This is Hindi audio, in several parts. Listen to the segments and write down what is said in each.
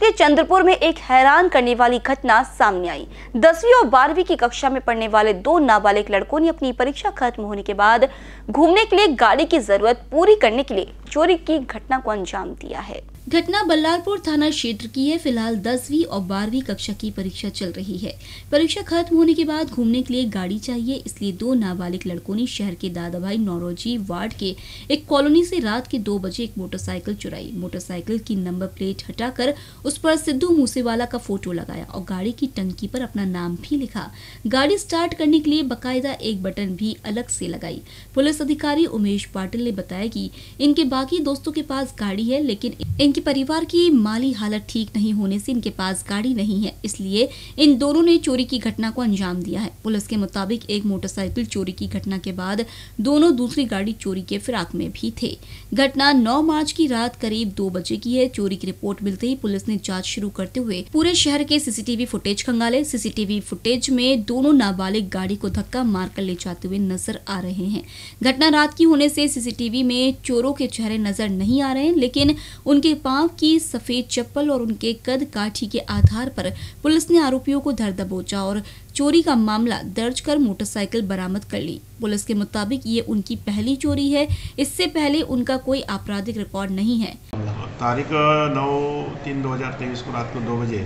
कि चंद्रपुर में एक हैरान करने वाली घटना सामने आई। 10वीं और 12वीं की कक्षा में पढ़ने वाले दो नाबालिग लड़कों ने अपनी परीक्षा खत्म होने के बाद घूमने के लिए गाड़ी की जरूरत पूरी करने के लिए चोरी की घटना को अंजाम दिया है। घटना बल्लारपुर थाना क्षेत्र की है। फिलहाल 10वीं और 12वीं कक्षा की परीक्षा चल रही है। परीक्षा खत्म होने के बाद घूमने के लिए गाड़ी चाहिए, इसलिए दो नाबालिग लड़कों ने शहर के दादाभाई नौरोजी वार्ड के एक कॉलोनी से रात के 2 बजे एक मोटरसाइकिल चुराई। मोटरसाइकिल की नंबर प्लेट हटाकर उस पर सिद्धू मूसेवाला का फोटो लगाया और गाड़ी की टंकी पर अपना नाम भी लिखा। गाड़ी स्टार्ट करने के लिए बाकायदा एक बटन भी अलग से लगाई। पुलिस अधिकारी उमेश पाटिल ने बताया कि इनके बाकी दोस्तों के पास गाड़ी है, लेकिन इनके परिवार की माली हालत ठीक नहीं होने से इनके पास गाड़ी नहीं है, इसलिए इन दोनों ने चोरी की घटना को अंजाम दिया है। पुलिस के मुताबिक एक मोटरसाइकिल चोरी की घटना के बाद दोनों दूसरी गाड़ी चोरी के फिराक में भी थे। घटना 9 मार्च की रात करीब 2 बजे की है। चोरी की रिपोर्ट मिलते ही पुलिस ने जांच शुरू करते हुए पूरे शहर के CCTV फुटेज खंगाले। CCTV फुटेज में दोनों नाबालिग गाड़ी को धक्का मार कर ले जाते हुए नजर आ रहे हैं। घटना रात की होने से CCTV में चोरों के चेहरे नजर नहीं आ रहे हैं, लेकिन उनके पांव की सफेद चप्पल और उनके कद काठी के आधार पर पुलिस ने आरोपियों को धर दबोचा और चोरी का मामला दर्ज कर मोटरसाइकिल बरामद कर ली। पुलिस के मुताबिक ये उनकी पहली चोरी है, इससे पहले उनका कोई आपराधिक रिकॉर्ड नहीं है। तारीख 9/3/2023 को रात को 2 बजे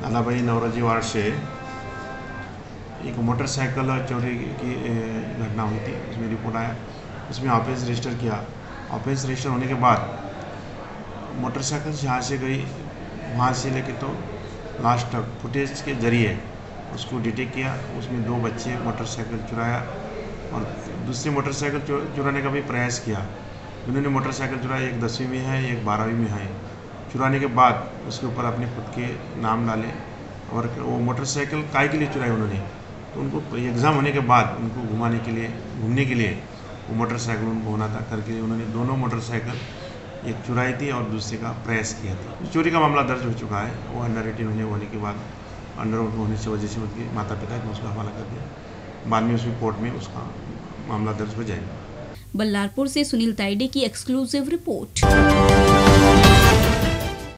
दादाभाई नौरोजी वार्ड से एक मोटरसाइकिल चोरी की घटना हुई थी। उसमें रिपोर्ट आया, उसमें ऑफिस रजिस्टर किया। ऑफिस रजिस्टर होने के बाद मोटरसाइकिल जहाँ से गई वहाँ से लेके तो लास्ट तक फुटेज के जरिए उसको डिटेक्ट किया। उसमें 2 बच्चे मोटरसाइकिल चुराया और दूसरी मोटरसाइकिल चुराने का भी प्रयास किया। उन्होंने मोटरसाइकिल चुराया, एक 10वीं में है, एक 12वीं में है। चुराने के बाद उसके ऊपर अपने खुद के नाम डाले और वो मोटरसाइकिल काय के लिए चुराई उन्होंने, तो उनको एग्ज़ाम होने के बाद उनको घूमने के लिए वो मोटरसाइकिल उनको होना था करके उन्होंने दोनों मोटरसाइकिल एक चुराई थी और दूसरे का प्रयास किया था। चोरी का मामला दर्ज हो चुका है। वो अंडर 18 होने के बाद अंडर होने से वजह से उनके माता पिता को उसका हवाला कर दिया। बाद में उसमें कोर्ट में उसका मामला दर्ज हो जाएगा। बल्लारपुर से सुनील ताइडे की एक्सक्लूसिव रिपोर्ट।